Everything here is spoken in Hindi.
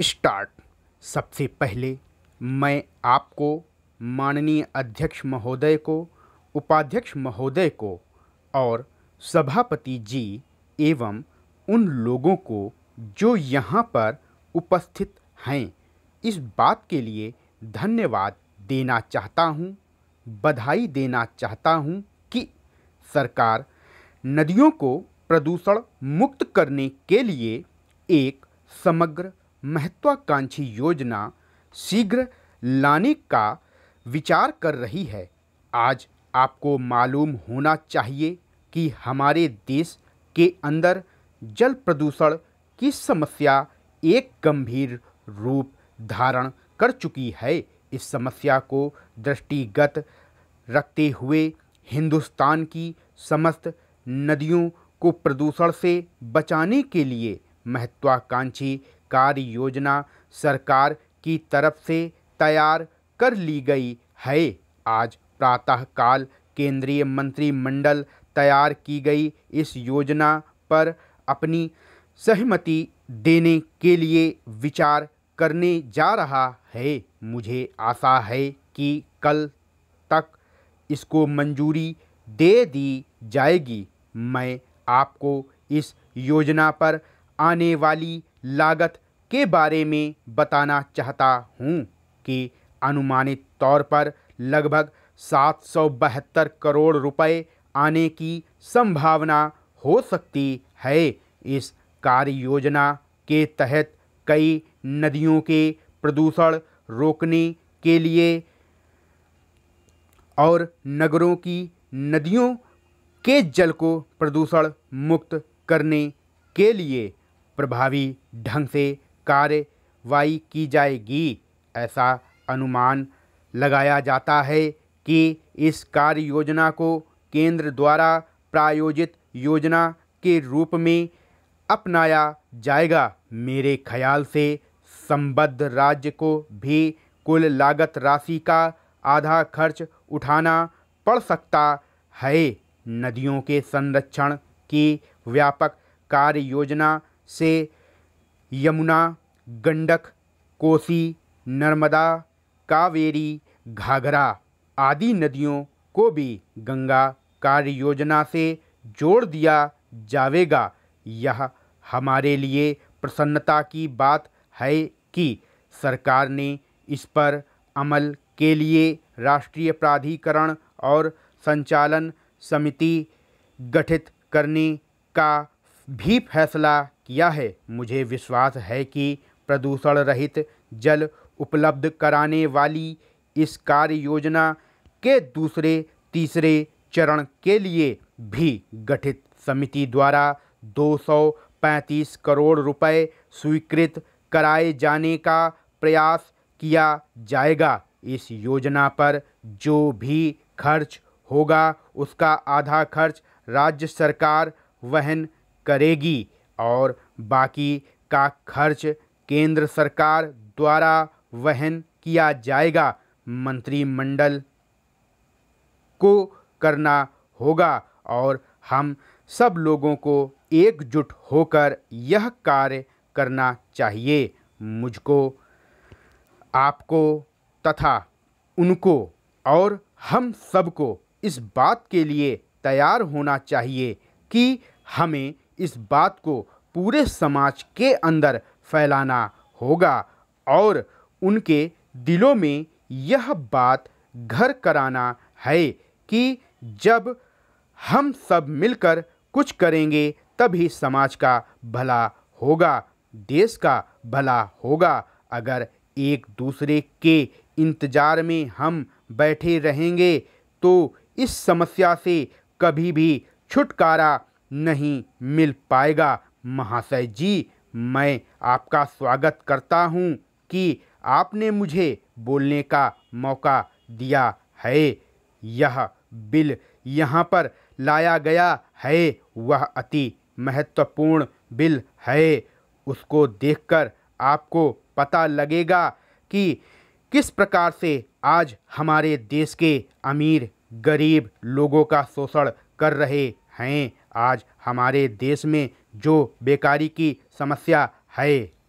स्टार्ट। सबसे पहले मैं आपको माननीय अध्यक्ष महोदय को, उपाध्यक्ष महोदय को और सभापति जी एवं उन लोगों को जो यहाँ पर उपस्थित हैं इस बात के लिए धन्यवाद देना चाहता हूँ, बधाई देना चाहता हूँ कि सरकार नदियों को प्रदूषण मुक्त करने के लिए एक समग्र महत्वाकांक्षी योजना शीघ्र लाने का विचार कर रही है। आज आपको मालूम होना चाहिए कि हमारे देश के अंदर जल प्रदूषण की समस्या एक गंभीर रूप धारण कर चुकी है। इस समस्या को दृष्टिगत रखते हुए हिंदुस्तान की समस्त नदियों को प्रदूषण से बचाने के लिए महत्वाकांक्षी कार्य योजना सरकार की तरफ से तैयार कर ली गई है। आज प्रातःकाल केंद्रीय मंत्रिमंडल तैयार की गई इस योजना पर अपनी सहमति देने के लिए विचार करने जा रहा है। मुझे आशा है कि कल तक इसको मंजूरी दे दी जाएगी। मैं आपको इस योजना पर आने वाली लागत के बारे में बताना चाहता हूँ कि अनुमानित तौर पर लगभग 772 करोड़ रुपए आने की संभावना हो सकती है। इस कार्य योजना के तहत कई नदियों के प्रदूषण रोकने के लिए और नगरों की नदियों के जल को प्रदूषण मुक्त करने के लिए प्रभावी ढंग से कार्रवाई की जाएगी। ऐसा अनुमान लगाया जाता है कि इस कार्य योजना को केंद्र द्वारा प्रायोजित योजना के रूप में अपनाया जाएगा। मेरे ख्याल से संबद्ध राज्य को भी कुल लागत राशि का आधा खर्च उठाना पड़ सकता है। नदियों के संरक्षण की व्यापक कार्य योजना से यमुना, गंडक, कोसी, नर्मदा, कावेरी, घाघरा आदि नदियों को भी गंगा कार्य योजना से जोड़ दिया जाएगा। यह हमारे लिए प्रसन्नता की बात है कि सरकार ने इस पर अमल के लिए राष्ट्रीय प्राधिकरण और संचालन समिति गठित करने का भी फैसला किया है। मुझे विश्वास है कि प्रदूषण रहित जल उपलब्ध कराने वाली इस कार्य योजना के दूसरे तीसरे चरण के लिए भी गठित समिति द्वारा 235 करोड़ रुपए स्वीकृत कराए जाने का प्रयास किया जाएगा। इस योजना पर जो भी खर्च होगा उसका आधा खर्च राज्य सरकार वहन करेगी और बाकी का खर्च केंद्र सरकार द्वारा वहन किया जाएगा। मंत्रिमंडल को करना होगा और हम सब लोगों को एकजुट होकर यह कार्य करना चाहिए। मुझको, आपको तथा उनको और हम सबको इस बात के लिए तैयार होना चाहिए कि हमें इस बात को पूरे समाज के अंदर फैलाना होगा और उनके दिलों में यह बात घर कराना है कि जब हम सब मिलकर कुछ करेंगे तभी समाज का भला होगा, देश का भला होगा। अगर एक दूसरे के इंतज़ार में हम बैठे रहेंगे तो इस समस्या से कभी भी छुटकारा नहीं मिल पाएगा। महाशय जी, मैं आपका स्वागत करता हूँ कि आपने मुझे बोलने का मौका दिया है। यह बिल यहाँ पर लाया गया है वह अति महत्वपूर्ण बिल है। उसको देखकर आपको पता लगेगा कि किस प्रकार से आज हमारे देश के अमीर गरीब लोगों का शोषण कर रहे हैं। आज हमारे देश में जो बेकारी की समस्या है